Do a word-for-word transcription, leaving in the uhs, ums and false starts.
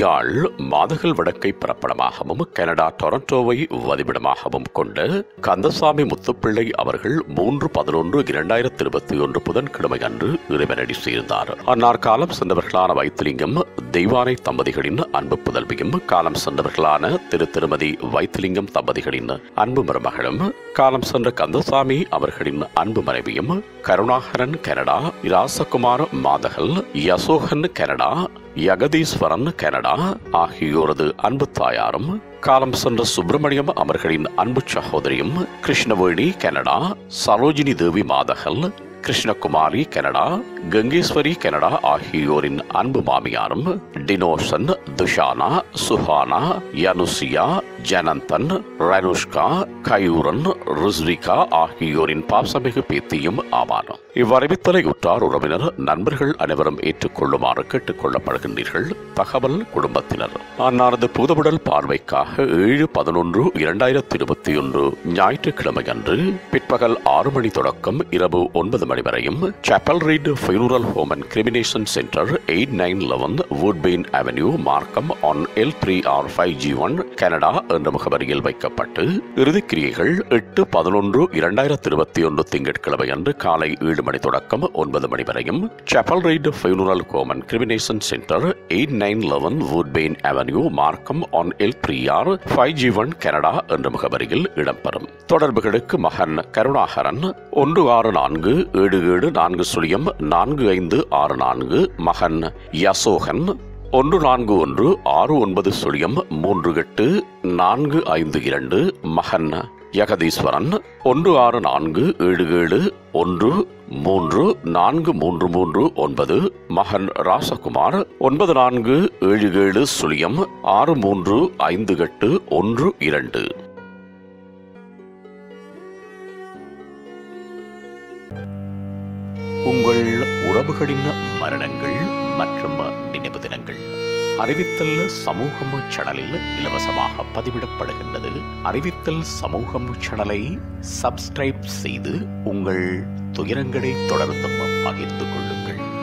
யாழ் Mathagal வடக்கை பரப்பளமாகவும் Canada டொரண்டோவை வதிவிடமாகவும் கொண்ட கந்தசாமி முத்துப்பிள்ளை அவர்கள் மூன்று பதினொன்று இரண்டாயிரத்தி இருபத்தி ஒன்று புதன்கிழமை அன்று இறைவனடி சேர்ந்தார். அன்னார் காலம் சென்றவர்களான வைத்திலிங்கம் தெய்வானை தம்பதிகளின் அன்பு புதல்வியும், காலம் சென்றவர்களான திரு திருமதி வைத்திலிங்கம் தம்பதிகளின் அன்பு மருமகளும், காலம் சென்ற கந்தசாமி அவர்களின் அன்பு மனைவியும், Karunakaran Canada, Rasakumar Mathagal, யசோகன் Canada, Yagatheeswaran Canada ஆகியோரது அன்பு தாயாரும், காலம் சென்ற சுப்பிரமணியம் அவர்களின் அன்பு சகோதரியும், Krishnaveni Canada, Sarojini Devi Mathagal, Krishnakumari Canada, Kangeswari Canada ஆகியோரின் அன்பு மாமியாரும், டினோசன், துஷானா, சுகானா, யனுசியா, ஜனந்தன், ரனுஷ்கா, கயூரன், ருஸ்ரிகா ஆகியோரின் பாசமிகு பேத்தியும் ஆவார். இவ்வறிவித்தலை உற்றார் உறவினர் நண்பர்கள் அனைவரும் ஏற்றுக்கொள்ளுமாறு கேட்டுக் கொள்ளப்படுகின்றீர்கள். தகவல் குடும்பத்தினர். அன்னாரது பூதவுடல் பார்வைக்காக ஏழு பதினொன்று இரண்டாயிரத்தி இருபத்தி ஒன்று ஞாயிற்றுக்கிழமை அன்று பிற்பகல் ஆறு மணி தொடக்கம் இரவு ஒன்பது மணி வரையும் Chappell ridge funeral home and cremation centre eight nine eleven Woodbine avenue Markham on L three R five G one Canada என்ற முகவரியில் வைக்கப்பட்டு இறுதிக்கிரியைகள் எட்டு பதினொன்று இரண்டாயிரத்தி இருபத்தி ஒன்று திங்கட்கிழமை அன்று காலை ஏழு மணி தொடக்கம் ஒன்பது மணி வரையும் Chappell ridge funeral home and cremation centre eight nine eleven Woodbine avenue Markham on L three R five G one Canada என்ற முகவரியில் இடம்பெறும். தொடர்புகளுக்கு மகன் கருணாகரன் ஒன்று ஆறு நான்கு ஏழு ஏழு நான்கு சுழியம் நான்கு ஐந்து ஆறு நான்கு, மகன் யசோகன் ஒன்று நான்கு ஒன்று ஆறு ஒன்பது சுழியம் மூன்று எட்டு நான்கு ஐந்து இரண்டு, மகன் யகதீஸ்வரன் ஒன்று ஆறு நான்கு ஏழு ஏழு ஒன்று மூன்று நான்கு மூன்று மூன்று ஒன்பது, மகன் ராசகுமார் ஒன்பது நான்கு ஏழு ஏழு சுழியம் ஆறு மூன்று ஐந்து எட்டு ஒன்று இரண்டு. உங்கள் உறவுகளின் மரணங்கள் மற்றும் நினைவு தினங்கள் அறிவித்தல் சமூகம் சேனலில் இலவசமாக பதிவிடப்படுகின்றது. அறிவித்தல் சமூகம் சேனலை சப்ஸ்கிரைப் செய்து உங்கள் துயரங்களை தொடர்ந்து பகிர்ந்து கொள்ளுங்கள்.